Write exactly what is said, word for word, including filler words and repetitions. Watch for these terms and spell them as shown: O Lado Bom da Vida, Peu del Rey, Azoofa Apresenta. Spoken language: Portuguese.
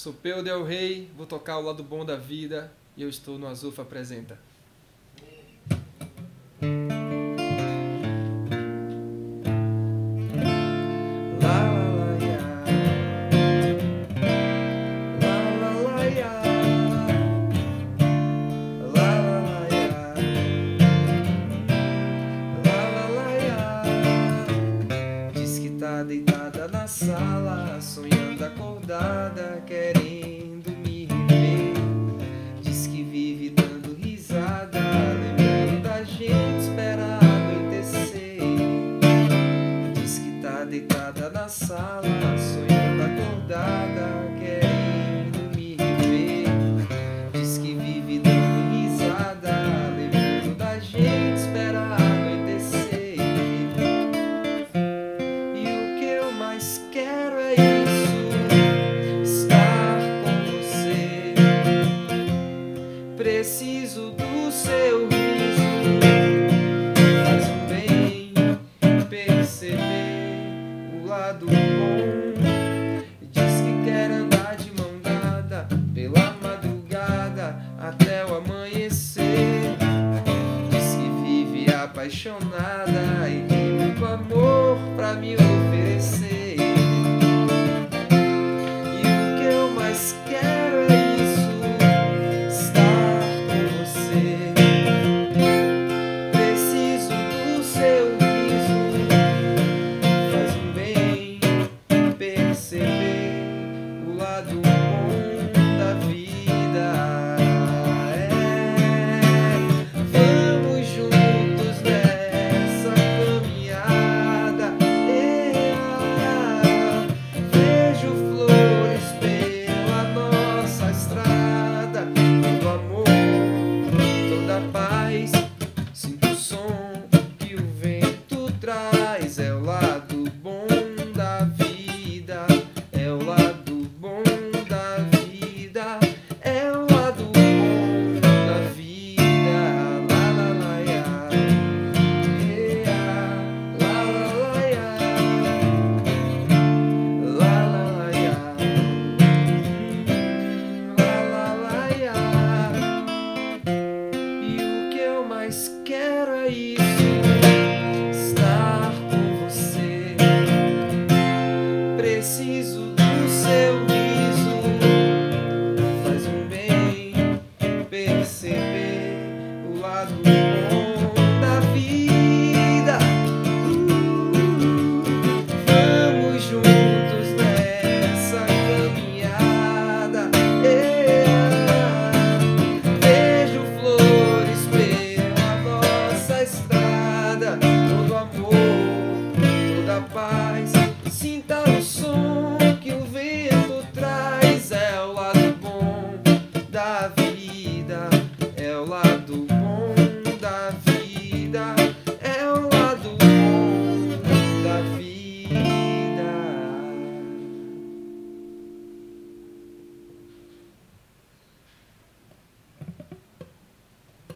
Sou Peu del Rey, vou tocar O Lado Bom da Vida e eu estou no Azoofa Apresenta. Deitada na sala, sonhando acordada, querendo me rever. Diz que vive dando risada, lembrando da gente, espera anoitecer. Diz que tá deitada na sala, sonhando acordada, querendo me rever. Diz que vive dando risada, lembrando da gente, espera anoitecer. Preciso do seu riso, faz um bem perceber o lado bom. Diz que quer andar de mão dada pela madrugada até o amanhecer. Diz que vive apaixonada e tem muito amor pra me oferecer. E o que eu mais quero é do